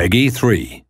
Peggy 3.